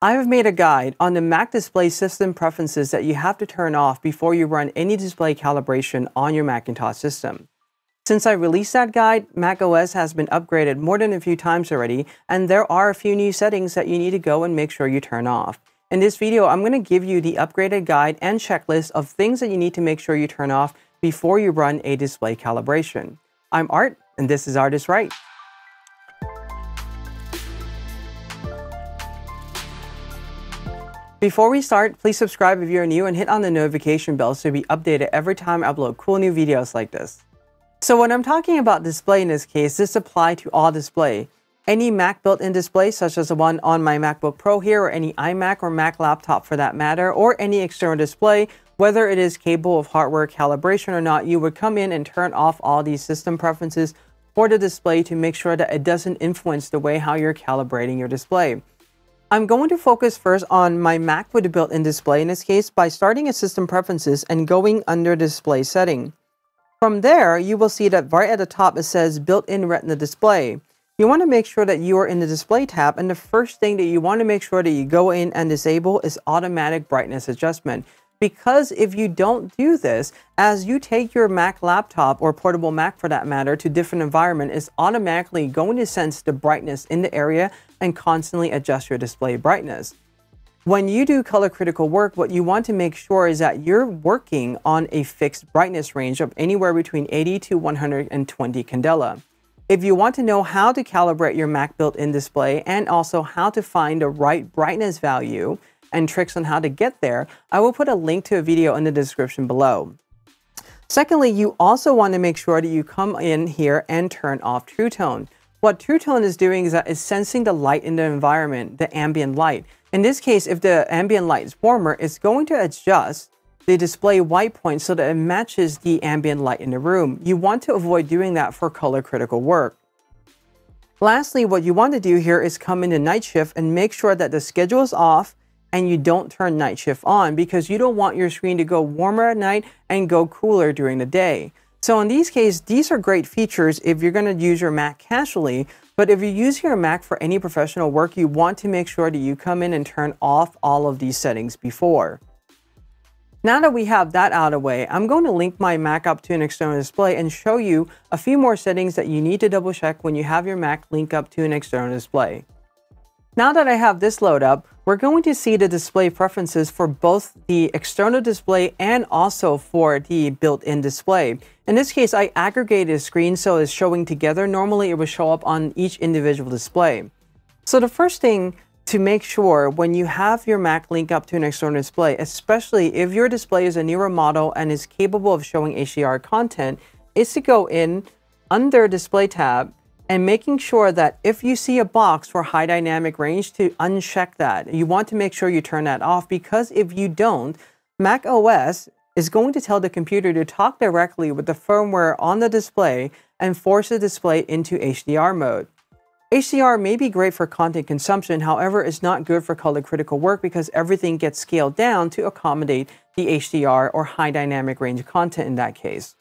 I have made a guide on the Mac display system preferences that you have to turn off before you run any display calibration on your Macintosh system. Since I released that guide, macOS has been upgraded more than a few times already, and there are a few new settings that you need to go and make sure you turn off. In this video, I'm going to give you the upgraded guide and checklist of things that you need to make sure you turn off before you run a display calibration. I'm Art, and this is ArtIsRight. Before we start, please subscribe if you're new and hit on the notification bell so you'll be updated every time I upload cool new videos like this. So when I'm talking about display in this case, this applies to all display. Any Mac built-in display, such as the one on my MacBook Pro here, or any iMac or Mac laptop for that matter, or any external display, whether it is capable of hardware calibration or not, you would come in and turn off all these system preferences for the display to make sure that it doesn't influence the way how you're calibrating your display. I'm going to focus first on my Mac with the built-in display in this case by starting at System Preferences and going under Display Setting. From there, you will see that right at the top it says Built-in Retina Display. You want to make sure that you are in the Display tab, and the first thing that you want to make sure that you go in and disable is Automatic Brightness Adjustment. Because if you don't do this, as you take your Mac laptop or portable Mac for that matter to different environment, it's automatically going to sense the brightness in the area and constantly adjust your display brightness. When you do color critical work, what you want to make sure is that you're working on a fixed brightness range of anywhere between 80 to 120 candela. If you want to know how to calibrate your Mac built-in display and also how to find the right brightness value, and tricks on how to get there, I will put a link to a video in the description below. Secondly, you also want to make sure that you come in here and turn off True Tone. What True Tone is doing is that it's sensing the light in the environment, the ambient light. In this case, if the ambient light is warmer, it's going to adjust the display white point so that it matches the ambient light in the room. You want to avoid doing that for color critical work. Lastly, what you want to do here is come into Night Shift and make sure that the schedule is off and you don't turn Night Shift on, because you don't want your screen to go warmer at night and go cooler during the day. So in these cases, these are great features if you're going to use your Mac casually, but if you're using your Mac for any professional work, you want to make sure that you come in and turn off all of these settings before. Now that we have that out of the way, I'm going to link my Mac up to an external display and show you a few more settings that you need to double check when you have your Mac link up to an external display. Now that I have this load up, we're going to see the display preferences for both the external display and also for the built-in display. In this case, I aggregated the screen so it's showing together. Normally, it would show up on each individual display. So the first thing to make sure when you have your Mac link up to an external display, especially if your display is a newer model and is capable of showing HDR content, is to go in under Display tab and making sure that if you see a box for high dynamic range, to uncheck that. You want to make sure you turn that off, because if you don't, macOS is going to tell the computer to talk directly with the firmware on the display and force the display into HDR mode. HDR may be great for content consumption, however, it's not good for color critical work because everything gets scaled down to accommodate the HDR or high dynamic range content in that case.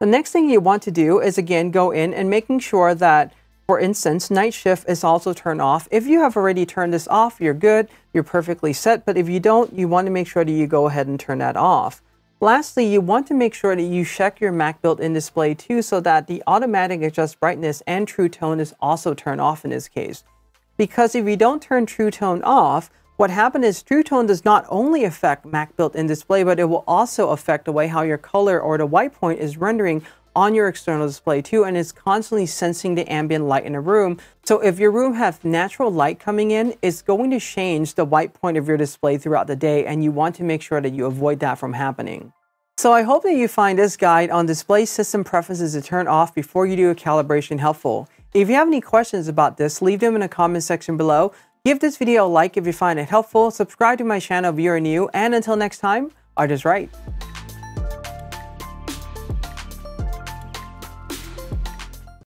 The next thing you want to do is again go in and making sure that, for instance, Night Shift is also turned off. If you have already turned this off, you're good, you're perfectly set, but if you don't, you want to make sure that you go ahead and turn that off. Lastly, you want to make sure that you check your Mac built-in display too, so that the automatic adjust brightness and True Tone is also turned off in this case. Because if you don't turn True Tone off, what happened is True Tone does not only affect Mac built-in display, but it will also affect the way how your color or the white point is rendering on your external display too, and it's constantly sensing the ambient light in a room. So if your room has natural light coming in, it's going to change the white point of your display throughout the day, and you want to make sure that you avoid that from happening. So I hope that you find this guide on display system preferences to turn off before you do a calibration helpful. If you have any questions about this, leave them in the comment section below. Give this video a like if you find it helpful, subscribe to my channel if you are new, and until next time, Art is Right.